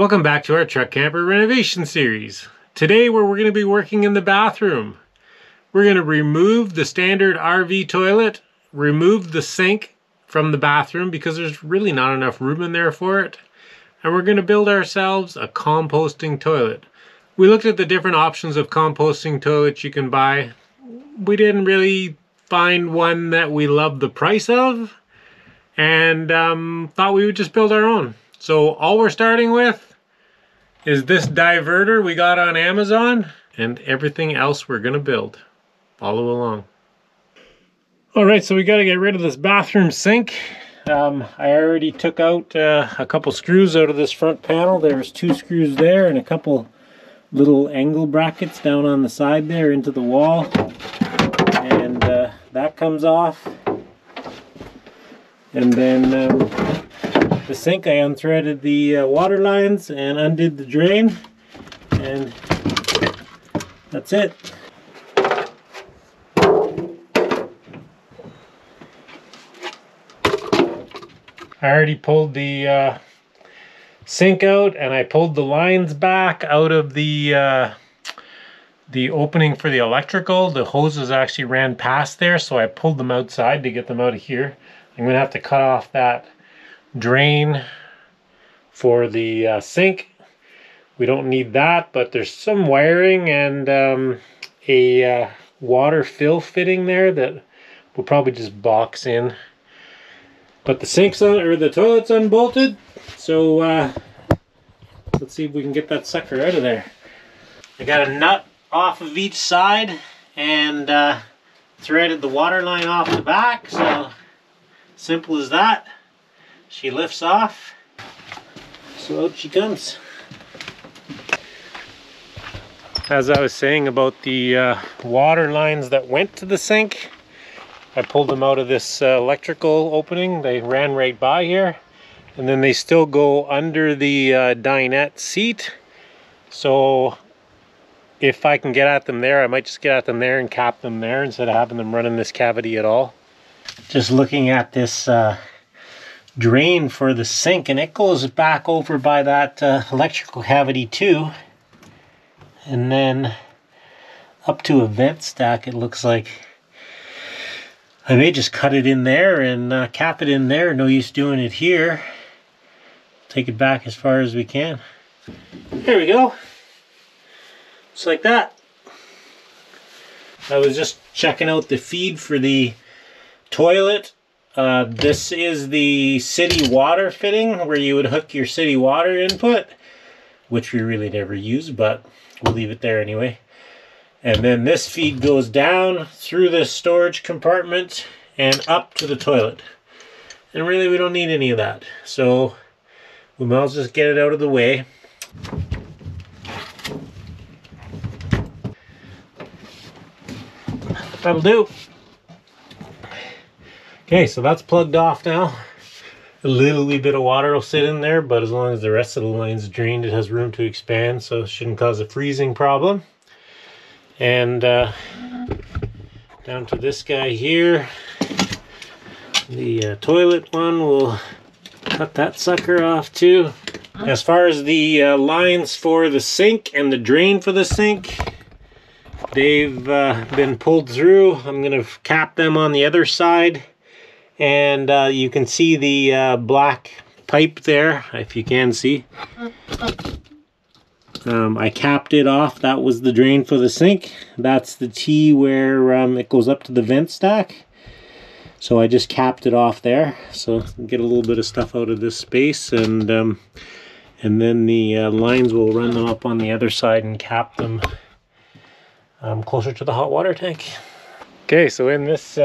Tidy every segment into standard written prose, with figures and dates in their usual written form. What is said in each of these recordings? Welcome back to our truck camper renovation series. Today we're going to be working in the bathroom. We're going to remove the standard RV toilet, remove the sink from the bathroom because there's really not enough room in there for it. And we're going to build ourselves a composting toilet. We looked at the different options of composting toilets you can buy. We didn't really find one that we loved the price of and thought we would just build our own. So all we're starting with is this diverter we got on Amazon, and everything else we're gonna build. Follow along. All right, so we gotta get rid of this bathroom sink. I already took out a couple screws out of this front panel. There was 2 screws there and a couple little angle brackets down on the side there into the wall. And that comes off. And then the sink, I unthreaded the water lines and undid the drain, and that's it. I already pulled the sink out, and I pulled the lines back out of the opening for the electrical. The hoses actually ran past there, so I pulled them outside to get them out of here. I'm gonna have to cut off that drain for the sink. We don't need that, but there's some wiring and a water fill fitting there that we'll probably just box in. But the sink's on, or the toilet's unbolted, so let's see if we can get that sucker out of there. I got a nut off of each side and threaded the water line off the back, so simple as that. She lifts off, so out she comes. As I was saying about the water lines that went to the sink, I pulled them out of this electrical opening. They ran right by here, and then they still go under the dinette seat. So if I can get at them there, I might just get at them there and cap them there instead of having them run in this cavity at all. Just looking at this drain for the sink, and it goes back over by that electrical cavity too, and then up to a vent stack. It looks like I may just cut it in there and cap it in there. No use doing it here. Take it back as far as we can. There we go, just like that. I was just checking out the feed for the toilet. This is the city water fitting where you would hook your city water input, which we really never use, but we'll leave it there anyway. And then this feed goes down through this storage compartment and up to the toilet. And really we don't need any of that, so we might as well just get it out of the way. That'll do. Okay, so that's plugged off now. A little wee bit of water will sit in there, but as long as the rest of the line's drained, it has room to expand, so it shouldn't cause a freezing problem. And down to this guy here, the toilet one, we'll cut that sucker off too. As far as the lines for the sink and the drain for the sink, they've been pulled through. I'm gonna cap them on the other side. And you can see the black pipe there, if you can see. I capped it off. That was the drain for the sink. That's the T where it goes up to the vent stack. So I just capped it off there. So get a little bit of stuff out of this space, and then the lines will run them up on the other side and cap them closer to the hot water tank. Okay, so in this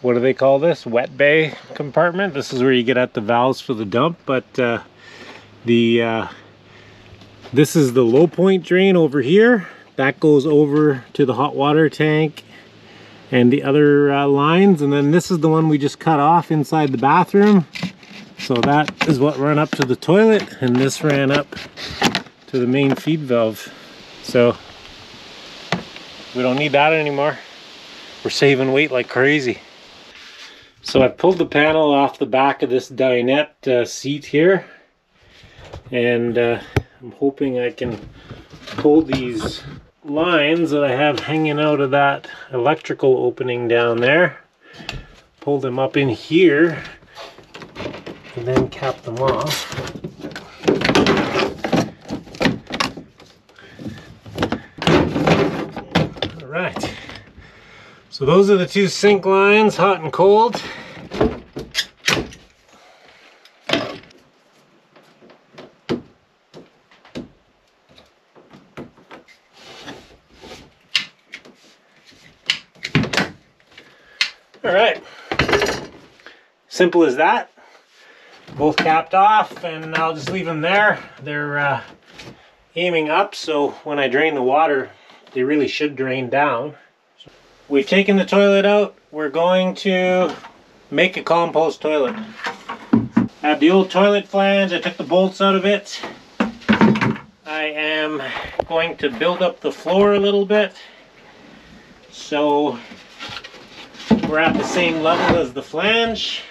what do they call this? Wet bay compartment. This is where you get at the valves for the dump, but this is the low point drain over here. That goes over to the hot water tank and the other lines, and then this is the one we just cut off inside the bathroom. So that is what ran up to the toilet, and this ran up to the main feed valve. So we don't need that anymore. We're saving weight like crazy. So I pulled the panel off the back of this dinette seat here, and I'm hoping I can pull these lines that I have hanging out of that electrical opening down there, pull them up in here, and then cap them off. All right, so those are the two sink lines, hot and cold. All right, simple as that. Both capped off, and I'll just leave them there. They're aiming up, so when I drain the water, they really should drain down. We've taken the toilet out. We're going to make a compost toilet. I have the old toilet flange. I took the bolts out of it. I am going to build up the floor a little bit, so we're at the same level as the flange,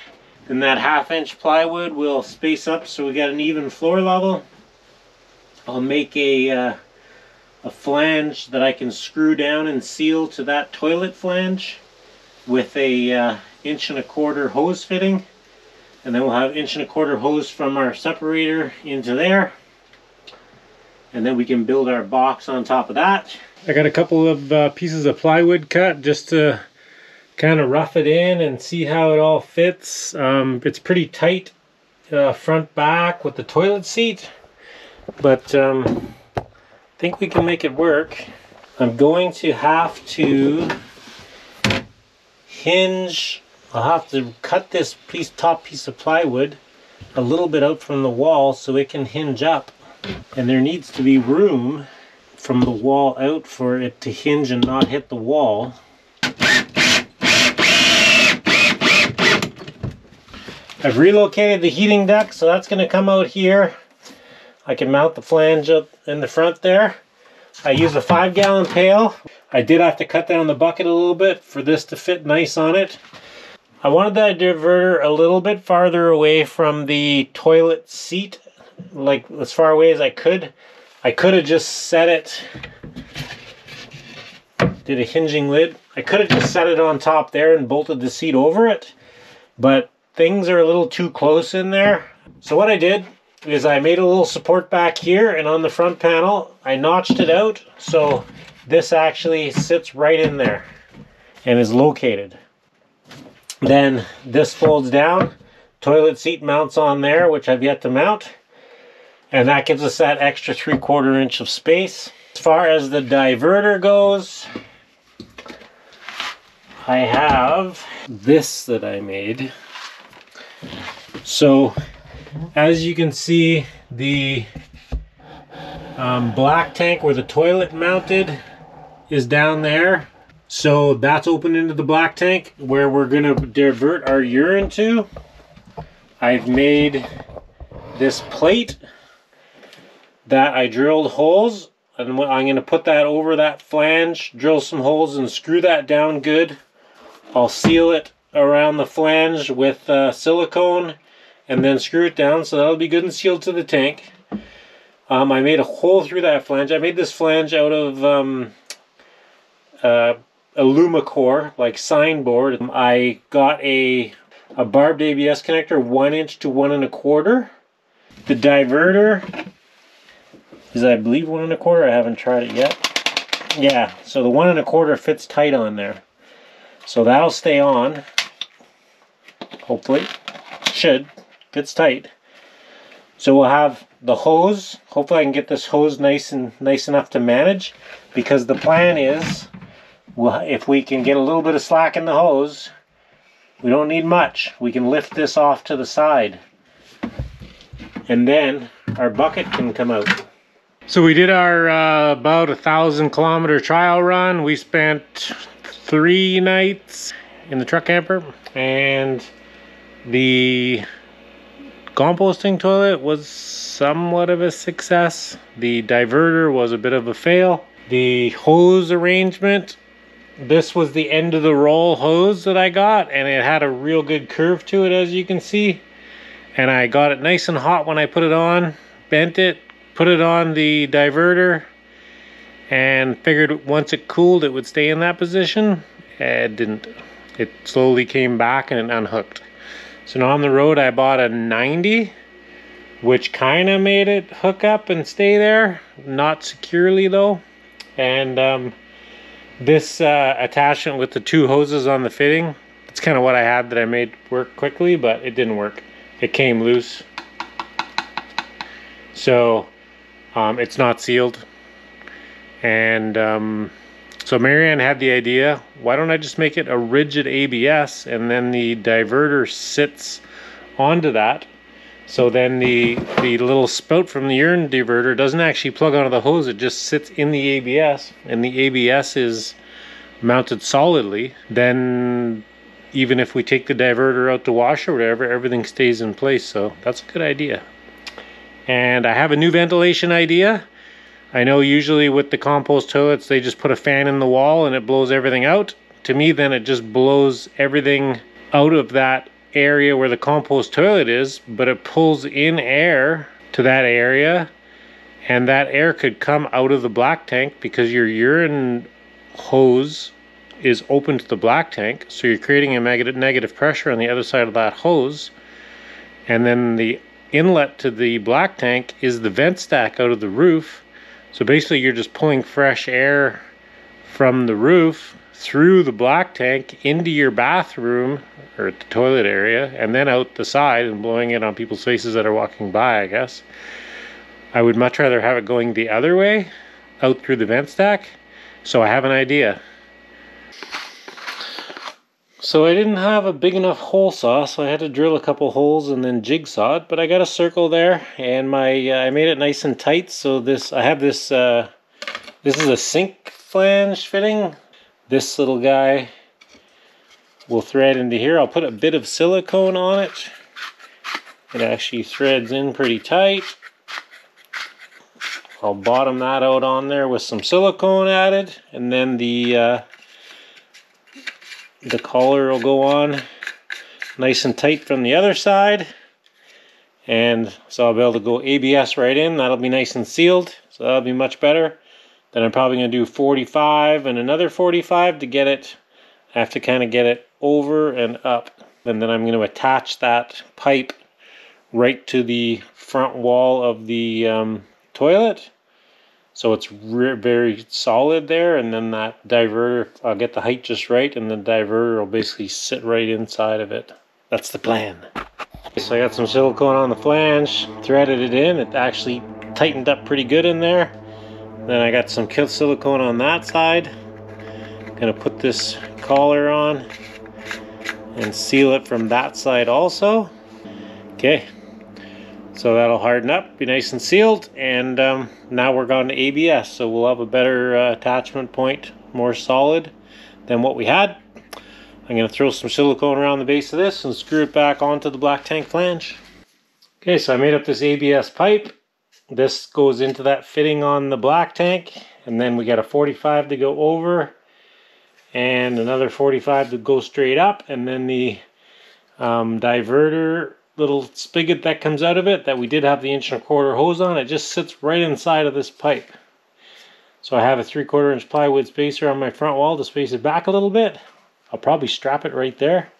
and that half-inch plywood will space up so we got an even floor level. I'll make a flange that I can screw down and seal to that toilet flange with a 1 1/4 inch hose fitting, and then we'll have 1 1/4 inch hose from our separator into there, and then we can build our box on top of that. I got a couple of pieces of plywood cut just to kind of rough it in and see how it all fits. It's pretty tight front back with the toilet seat, but I think we can make it work. I'm going to have to hinge, I'll have to cut this piece, top piece of plywood a little bit out from the wall so it can hinge up, and there needs to be room from the wall out for it to hinge and not hit the wall. I've relocated the heating duct, so that's going to come out here. I can mount the flange up in the front there. I use a 5-gallon pail. I did have to cut down the bucket a little bit for this to fit nice on it. I wanted that diverter a little bit farther away from the toilet seat, like as far away as I could. I could have just set it, did a hinging lid. I could have just set it on top there and bolted the seat over it, but things are a little too close in there. So what I did is I made a little support back here, and on the front panel I notched it out so this actually sits right in there and is located. Then this folds down, toilet seat mounts on there, which I've yet to mount, and that gives us that extra 3/4 inch of space. As far as the diverter goes, I have this that I made. So as you can see, the black tank where the toilet mounted is down there, so that's open into the black tank where we're going to divert our urine to. I've made this plate that I drilled holes, and I'm going to put that over that flange, drill some holes and screw that down good. I'll seal it around the flange with silicone and then screw it down, so that'll be good and sealed to the tank. I made a hole through that flange. I made this flange out of a Lumacore, like signboard. I got a barbed ABS connector, 1 inch to 1 1/4. The diverter is, I believe, 1 1/4. I haven't tried it yet. Yeah, so the 1 1/4 fits tight on there, so that'll stay on. Hopefully, should, fits tight. So we'll have the hose. Hopefully I can get this hose nice enough to manage, because the plan is, well, if we can get a little bit of slack in the hose, we don't need much. We can lift this off to the side, and then our bucket can come out. So we did our about 1,000-kilometer trial run. We spent 3 nights in the truck camper, and the composting toilet was somewhat of a success. The diverter was a bit of a fail. The hose arrangement, this was the end of the roll hose that I got, and it had a real good curve to it, as you can see, and I got it nice and hot when I put it on, bent it, put it on the diverter, and figured once it cooled it would stay in that position. It didn't. It slowly came back and it unhooked. So now on the road I bought a 90, which kind of made it hook up and stay there, not securely though. And this attachment with the two hoses on the fitting, that's kind of what I had that I made work quickly, but it didn't work. It came loose. So it's not sealed. And so Marianne had the idea, why don't I just make it a rigid ABS and then the diverter sits onto that. So then the little spout from the urine diverter doesn't actually plug onto the hose, it just sits in the ABS, and the ABS is mounted solidly. Then even if we take the diverter out to wash or whatever, everything stays in place. So that's a good idea. And I have a new ventilation idea. I know usually with the compost toilets they just put a fan in the wall and it blows everything out. To me then it just blows everything out of that area where the compost toilet is, but it pulls in air to that area, and that air could come out of the black tank because your urine hose is open to the black tank, so you're creating a negative pressure on the other side of that hose, and then the inlet to the black tank is the vent stack out of the roof. So basically you're just pulling fresh air from the roof through the black tank into your bathroom or the toilet area, and then out the side and blowing it on people's faces that are walking by, I guess. I would much rather have it going the other way, out through the vent stack. So I have an idea. So I didn't have a big enough hole saw, so I had to drill a couple holes and then jigsaw it, but I got a circle there, and my I made it nice and tight. So this, I have this, this is a sink flange fitting. This little guy will thread into here. I'll put a bit of silicone on it. It actually threads in pretty tight. I'll bottom that out on there with some silicone added, and then the collar will go on nice and tight from the other side. And so I'll be able to go ABS right in. That'll be nice and sealed, so that'll be much better. Then I'm probably going to do 45 and another 45 to get it. I have to kind of get it over and up. And then I'm going to attach that pipe right to the front wall of the toilet. So it's very solid there. And then that diverter, I'll get the height just right. And the diverter will basically sit right inside of it. That's the plan. So I got some silicone on the flange, threaded it in. It actually tightened up pretty good in there. Then I got some silicone on that side. I'm gonna put this collar on and seal it from that side also. Okay, so that'll harden up, be nice and sealed, and now we're going to ABS, so we'll have a better attachment point, more solid than what we had. I'm gonna throw some silicone around the base of this and screw it back onto the black tank flange. Okay, so I made up this ABS pipe. This goes into that fitting on the black tank, and then we got a 45 to go over and another 45 to go straight up, and then the diverter little spigot that comes out of it, that we did have the 1¼ inch hose on, it just sits right inside of this pipe. So I have a 3/4 inch plywood spacer on my front wall to space it back a little bit. I'll probably strap it right there,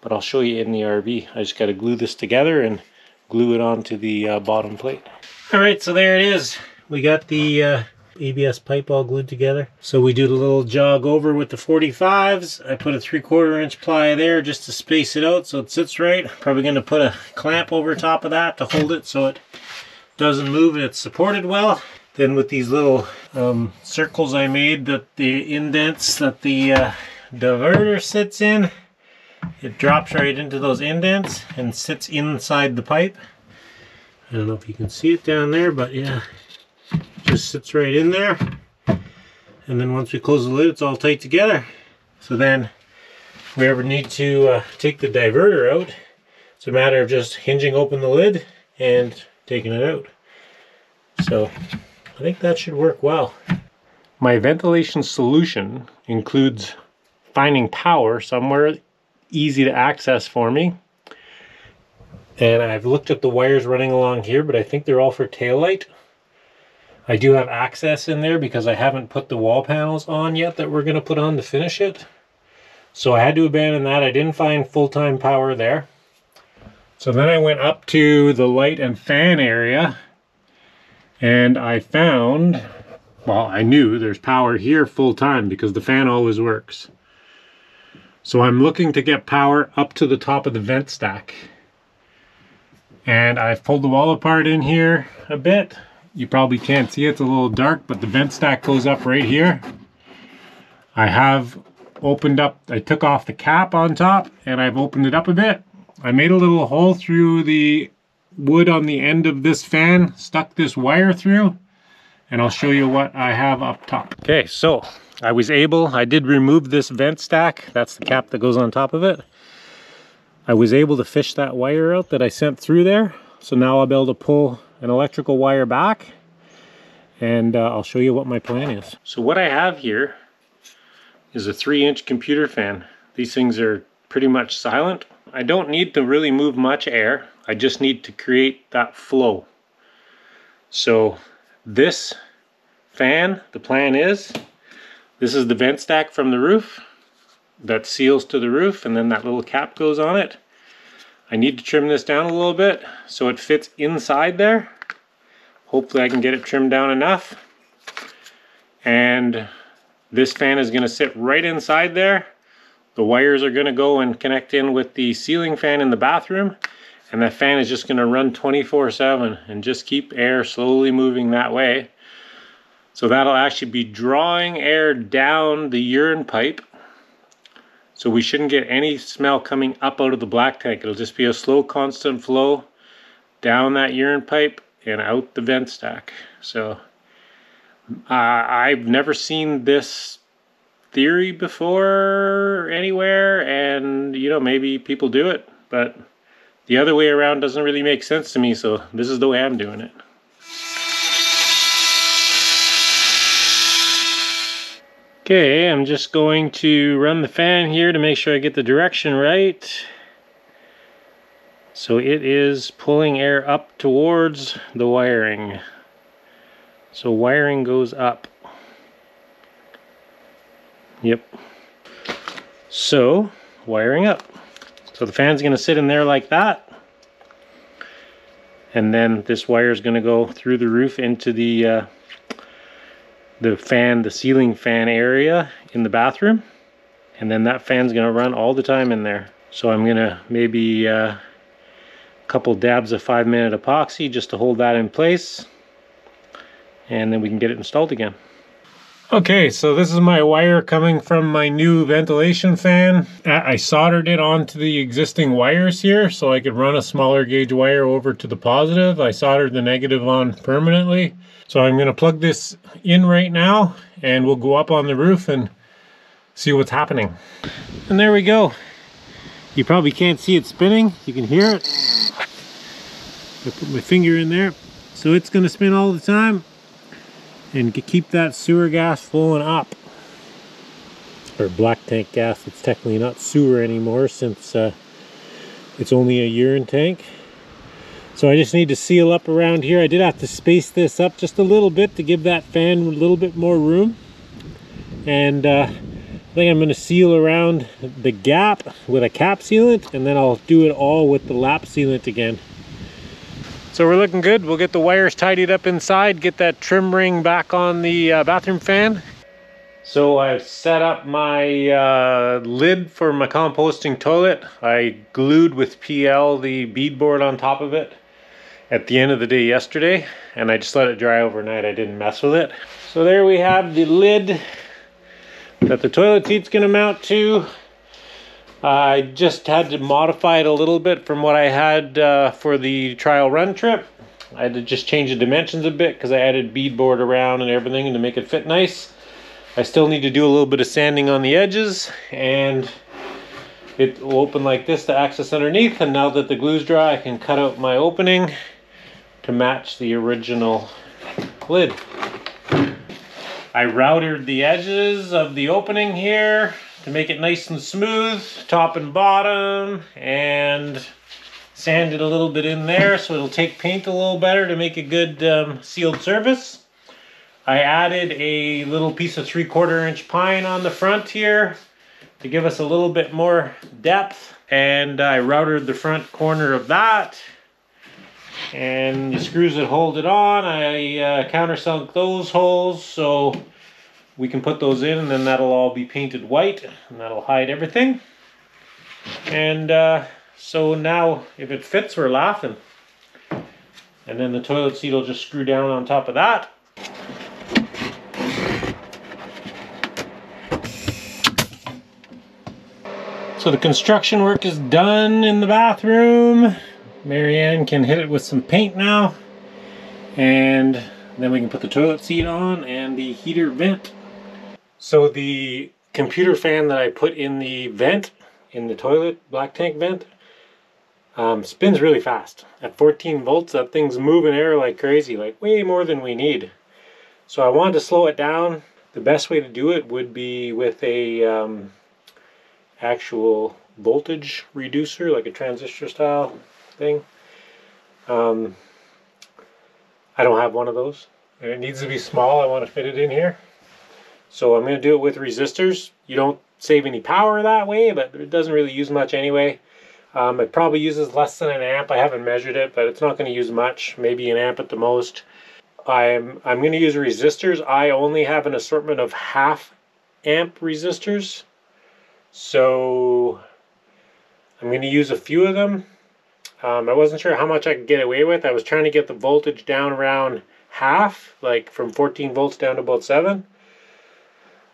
but I'll show you in the RV. I just got to glue this together and glue it onto the bottom plate. Alright, so there it is. We got the ABS pipe all glued together. So we do the little jog over with the 45s. I put a 3/4 inch ply there just to space it out so it sits right. Probably going to put a clamp over top of that to hold it so it doesn't move and it's supported well. Then with these little circles I made, that the indents that the diverter sits in, it drops right into those indents and sits inside the pipe. I don't know if you can see it down there, but yeah, it just sits right in there. And then once we close the lid, it's all tight together. So then if we ever need to take the diverter out, it's a matter of just hinging open the lid and taking it out. So I think that should work well. My ventilation solution includes finding power somewhere easy to access for me, And I've looked at the wires running along here, but I think they're all for taillight. I do have access in there because I haven't put the wall panels on yet that we're going to put on to finish it. So I had to abandon that. I didn't find full-time power there. So then I went up to the light and fan area. And I found, well, I knew there's power here full-time because the fan always works. So I'm looking to get power up to the top of the vent stack. And I've pulled the wall apart in here a bit. You probably can't see it, it's a little dark, but the vent stack goes up right here. I have opened up, I took off the cap on top and I've opened it up a bit. I made a little hole through the wood on the end of this fan, stuck this wire through, and I'll show you what I have up top. Okay, so I did remove this vent stack. That's the cap that goes on top of it. I was able to fish that wire out that I sent through there. So now I'll be able to pull an electrical wire back, and I'll show you what my plan is. So what I have here is a 3-inch computer fan. These things are pretty much silent. I don't need to really move much air. I just need to create that flow. So this fan, the plan is, this is the vent stack from the roof that seals to the roof, and then that little cap goes on it. I need to trim this down a little bit so it fits inside there. Hopefully I can get it trimmed down enough. And this fan is going to sit right inside there. The wires are going to go and connect in with the ceiling fan in the bathroom. And that fan is just going to run 24/7 and just keep air slowly moving that way. So that'll actually be drawing air down the urine pipe. So we shouldn't get any smell coming up out of the black tank. It'll just be a slow, constant flow down that urine pipe and out the vent stack. So I've never seen this theory before anywhere, and you know, maybe people do it, but the other way around doesn't really make sense to me, so this is the way I'm doing it. Okay, I'm just going to run the fan here to make sure I get the direction right. So it is pulling air up towards the wiring. So wiring goes up. Yep. So, wiring up. So the fan's going to sit in there like that. And then this wire is going to go through the roof into the ceiling fan area in the bathroom, and then that fan's gonna run all the time in there. So I'm gonna maybe a couple dabs of 5-minute epoxy just to hold that in place, and then we can get it installed again. Okay, so this is my wire coming from my new ventilation fan. I soldered it onto the existing wires here so I could run a smaller gauge wire over to the positive. I soldered the negative on permanently. So I'm going to plug this in right now and we'll go up on the roof and see what's happening. And there we go. You probably can't see it spinning. You can hear it. I put my finger in there. So it's going to spin all the time and keep that sewer gas flowing up, or black tank gas. It's technically not sewer anymore since it's only a urine tank. So I just need to seal up around here. I did have to space this up just a little bit to give that fan a little bit more room, and I think I'm going to seal around the gap with a cap sealant, and then I'll do it all with the lap sealant again. So we're looking good. We'll get the wires tidied up inside, get that trim ring back on the bathroom fan. So I've set up my lid for my composting toilet. I glued with PL the beadboard on top of it at the end of the day yesterday, and I just let it dry overnight. I didn't mess with it. So there we have the lid that the toilet seat's going to mount to. I just had to modify it a little bit from what I had for the trial run trip. I had to just change the dimensions a bit because I added beadboard around and everything to make it fit nice. I still need to do a little bit of sanding on the edges, and it will open like this to access underneath. And now that the glue's dry, I can cut out my opening to match the original lid. I routed the edges of the opening here to make it nice and smooth, top and bottom, and sand it a little bit in there so it'll take paint a little better to make a good sealed surface. I added a little piece of 3/4 inch pine on the front here to give us a little bit more depth, and I routed the front corner of that and the screws that hold it on. I countersunk those holes so we can put those in, and then that'll all be painted white and that'll hide everything. And so now if it fits, we're laughing. And then the toilet seat will just screw down on top of that. So the construction work is done in the bathroom. Marianne can hit it with some paint now, and then we can put the toilet seat on and the heater vent. So the computer fan that I put in the vent, in the toilet black tank vent, spins really fast. At 14 volts, that thing's moving air like crazy, like way more than we need. So I wanted to slow it down. The best way to do it would be with a actual voltage reducer, like a transistor style thing. I don't have one of those, and it needs to be small. I want to fit it in here, so I'm going to do it with resistors. You don't save any power that way, but it doesn't really use much anyway. It probably uses less than an amp. I haven't measured it, but it's not going to use much, maybe an amp at the most. I'm going to use resistors. I only have an assortment of 1/2 amp resistors, so I'm going to use a few of them. I wasn't sure how much I could get away with. I was trying to get the voltage down around half, like from 14 volts down to about 7.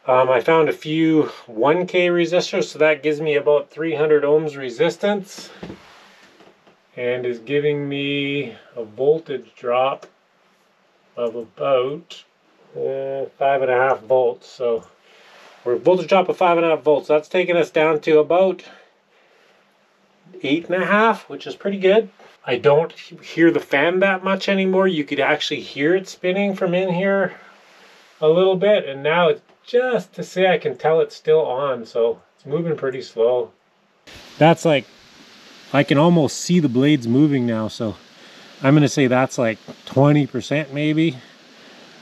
I found a few 1K resistors, so that gives me about 300 ohms resistance, and is giving me a voltage drop of about 5.5 volts. So we're a voltage drop of 5.5 volts. That's taking us down to about 8.5, which is pretty good. I don't hear the fan that much anymore. You could actually hear it spinning from in here a little bit, and now it's just to say I can tell it's still on, so it's moving pretty slow. That's like, I can almost see the blades moving now, so I'm going to say that's like 20% maybe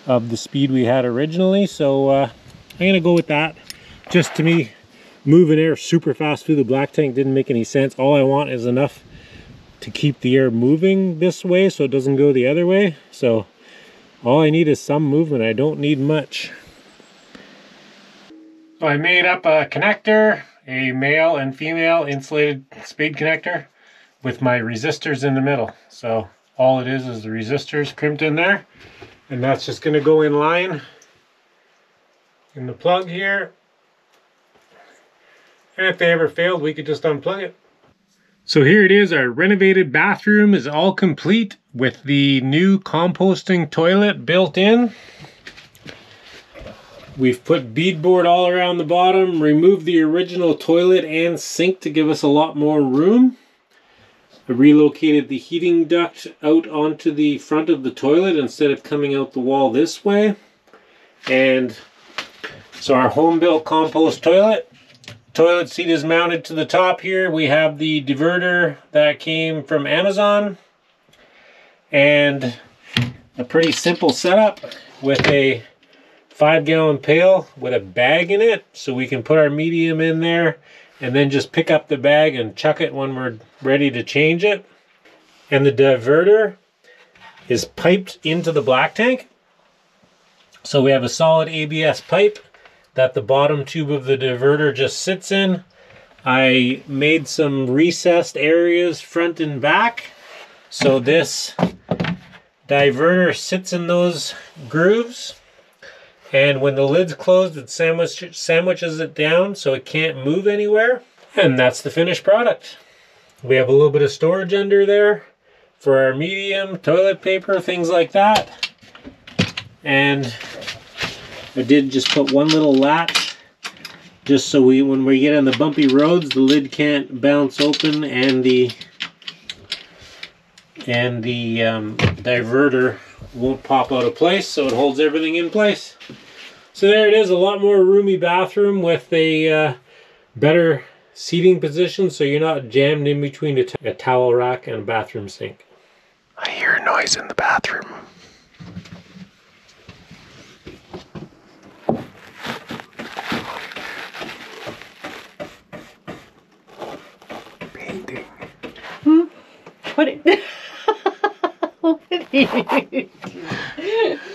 of the speed we had originally. So I'm going to go with that. Just to me, moving air super fast through the black tank didn't make any sense. All I want is enough to keep the air moving this way so it doesn't go the other way. So all I need is some movement. I don't need much. So I made up a connector, a male and female insulated spade connector with my resistors in the middle. So all it is the resistors crimped in there, and that's just going to go in line in the plug here. And if they ever failed, we could just unplug it. So here it is. Our renovated bathroom is all complete with the new composting toilet built in. We've put beadboard all around the bottom, removed the original toilet and sink to give us a lot more room. I relocated the heating duct out onto the front of the toilet instead of coming out the wall this way. And so our home-built compost toilet. Toilet seat is mounted to the top here. We have the diverter that came from Amazon, and a pretty simple setup with a 5-gallon pail with a bag in it, so we can put our medium in there and then just pick up the bag and chuck it when we're ready to change it. And the diverter is piped into the black tank, so we have a solid ABS pipe that the bottom tube of the diverter just sits in. I made some recessed areas front and back, so this diverter sits in those grooves, and when the lid's closed, it sandwiches it down so it can't move anywhere. And that's the finished product. We have a little bit of storage under there for our medium, toilet paper, things like that. And I did just put one little latch just so when we get on the bumpy roads, the lid can't bounce open, and the diverter won't pop out of place, so it holds everything in place. So there it is, a lot more roomy bathroom with a better seating position so you're not jammed in between a towel rack and a bathroom sink. I hear a noise in the bathroom. Painting. Hmm? What? What are you doing?